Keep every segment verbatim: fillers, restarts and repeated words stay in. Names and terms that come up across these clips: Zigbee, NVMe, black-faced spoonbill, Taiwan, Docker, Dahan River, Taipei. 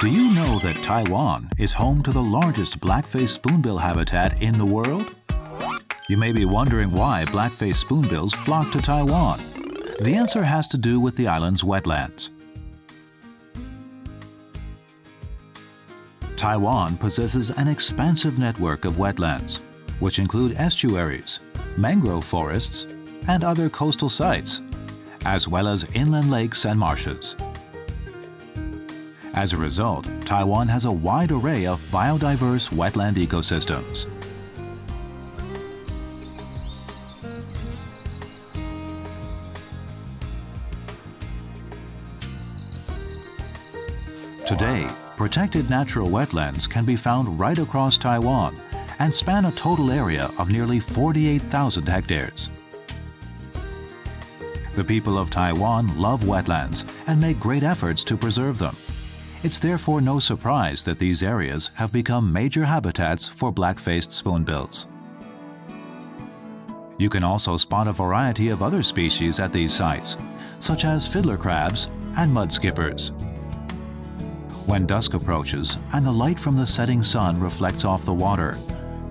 Do you know that Taiwan is home to the largest black-faced spoonbill habitat in the world? You may be wondering why black-faced spoonbills flock to Taiwan. The answer has to do with the island's wetlands. Taiwan possesses an expansive network of wetlands, which include estuaries, mangrove forests, and other coastal sites, as well as inland lakes and marshes. As a result, Taiwan has a wide array of biodiverse wetland ecosystems. Today, protected natural wetlands can be found right across Taiwan and span a total area of nearly forty-eight thousand hectares. The people of Taiwan love wetlands and make great efforts to preserve them. It's therefore no surprise that these areas have become major habitats for black-faced spoonbills. You can also spot a variety of other species at these sites, such as fiddler crabs and mudskippers. When dusk approaches and the light from the setting sun reflects off the water,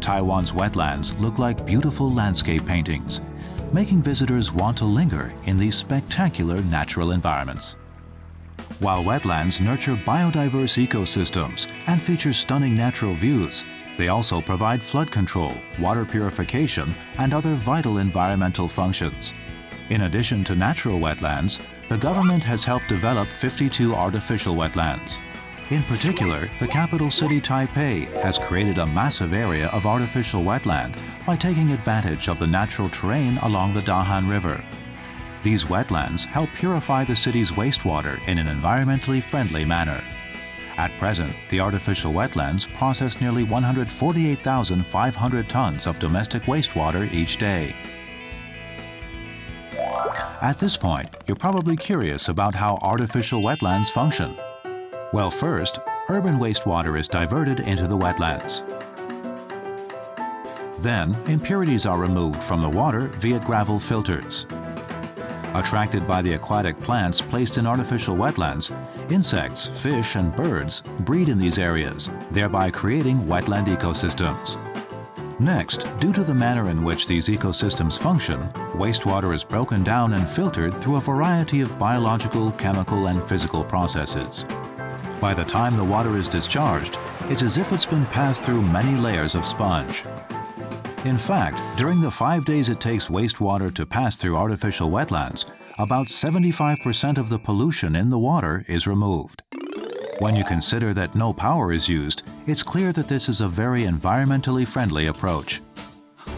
Taiwan's wetlands look like beautiful landscape paintings, making visitors want to linger in these spectacular natural environments. While wetlands nurture biodiverse ecosystems and feature stunning natural views, they also provide flood control, water purification, and other vital environmental functions. In addition to natural wetlands, the government has helped develop fifty-two artificial wetlands. In particular, the capital city Taipei has created a massive area of artificial wetland by taking advantage of the natural terrain along the Dahan River. These wetlands help purify the city's wastewater in an environmentally friendly manner. At present, the artificial wetlands process nearly one hundred forty-eight thousand five hundred tons of domestic wastewater each day. At this point, you're probably curious about how artificial wetlands function. Well, first, urban wastewater is diverted into the wetlands. Then, impurities are removed from the water via gravel filters. Attracted by the aquatic plants placed in artificial wetlands, insects, fish, and birds breed in these areas, thereby creating wetland ecosystems. Next, due to the manner in which these ecosystems function, wastewater is broken down and filtered through a variety of biological, chemical, and physical processes. By the time the water is discharged, it's as if it's been passed through many layers of sponge. In fact, during the five days it takes wastewater to pass through artificial wetlands, about seventy-five percent of the pollution in the water is removed. When you consider that no power is used, it's clear that this is a very environmentally friendly approach.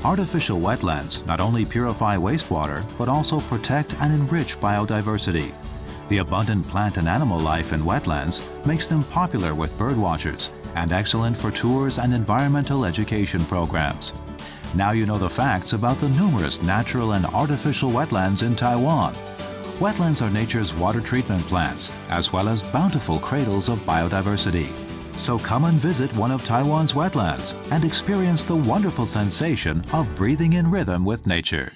Artificial wetlands not only purify wastewater, but also protect and enrich biodiversity. The abundant plant and animal life in wetlands makes them popular with birdwatchers and excellent for tours and environmental education programs. Now you know the facts about the numerous natural and artificial wetlands in Taiwan. Wetlands are nature's water treatment plants, as well as bountiful cradles of biodiversity. So come and visit one of Taiwan's wetlands and experience the wonderful sensation of breathing in rhythm with nature.